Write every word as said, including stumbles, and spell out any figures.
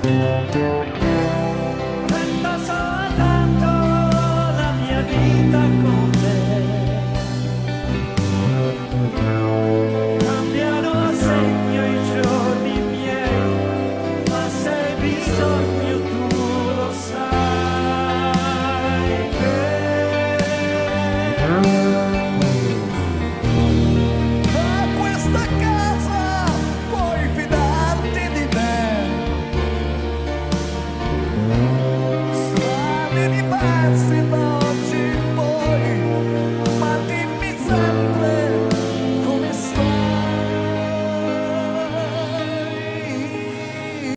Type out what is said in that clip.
Prendo soltanto la mia vita con